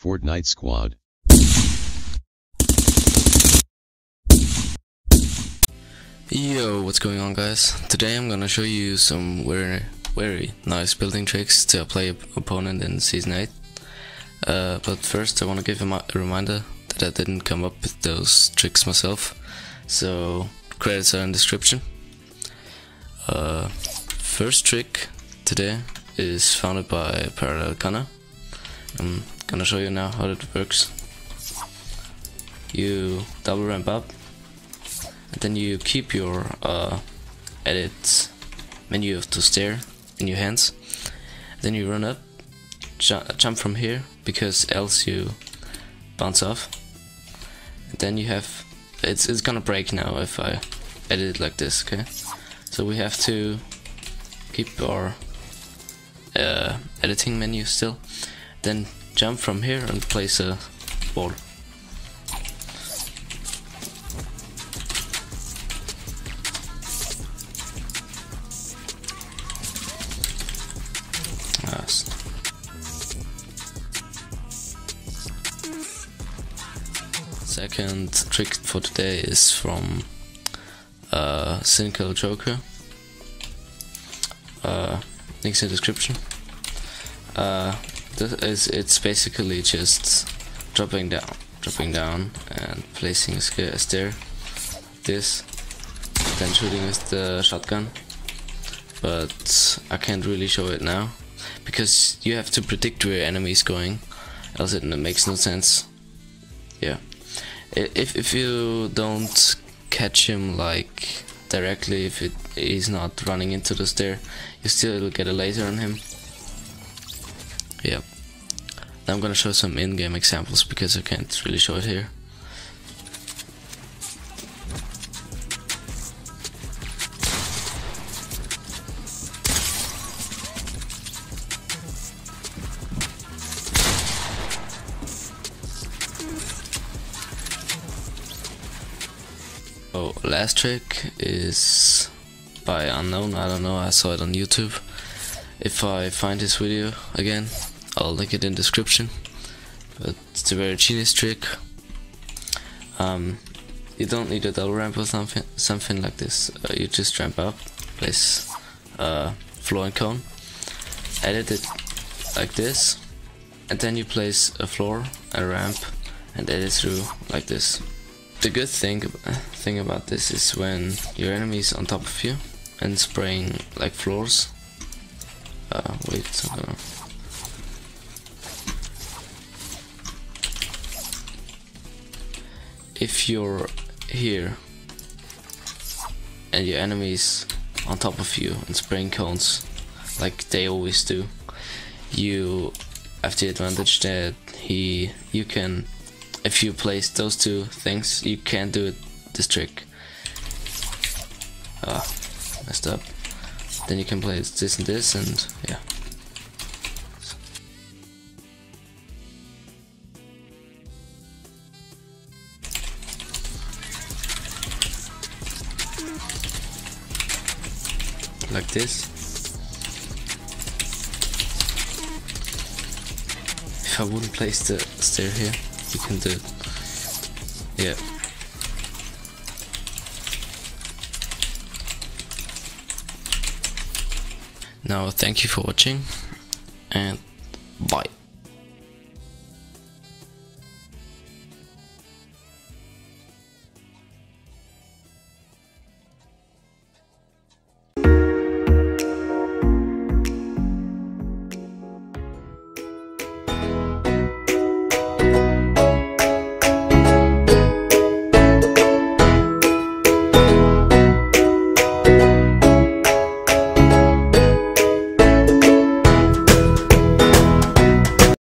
Fortnite Squad. Yo, what's going on, guys? Today I'm gonna show you some very nice building tricks to play opponent in Season 8. But first I wanna give him a reminder that I didn't come up with those tricks myself, so credits are in description. First trick today is founded by Parallel Gunner. I'm gonna show you now how it works. You double ramp up, and then you keep your edit menu of the stair in your hands. Then you run up, jump from here, because else you bounce off. And then you have it's gonna break now if I edit it like this. Okay, so we have to keep our editing menu still. Then jump from here and place a ball. Second trick for today is from Cynical Joker. Links in the description. It's basically just dropping down and placing a stair. This, then shooting with the shotgun. But I can't really show it now, because you have to predict where your enemy is going, else it makes no sense. Yeah, if you don't catch him like directly, if he's not running into the stair, you still get a laser on him. Yeah, now I'm gonna show some in-game examples because I can't really show it here. Oh, last trick is by Unknown. I don't know, I saw it on YouTube. If I find this video again, I'll link it in description. But it's a very genius trick. You don't need a double ramp or something like this. You just ramp up, place floor and cone, edit it like this, and then you place a floor, a ramp, and edit through like this. The good thing about this is when your enemy is on top of you and spraying like floors. If you're here and your enemy's on top of you and spraying cones like they always do, you have the advantage that you can, if you place those two things, you can do this trick. Messed up. Then you can play this and this, and yeah. Like this. If I wouldn't place the stair here, you can do it. Yeah. Now, thank you for watching, and bye.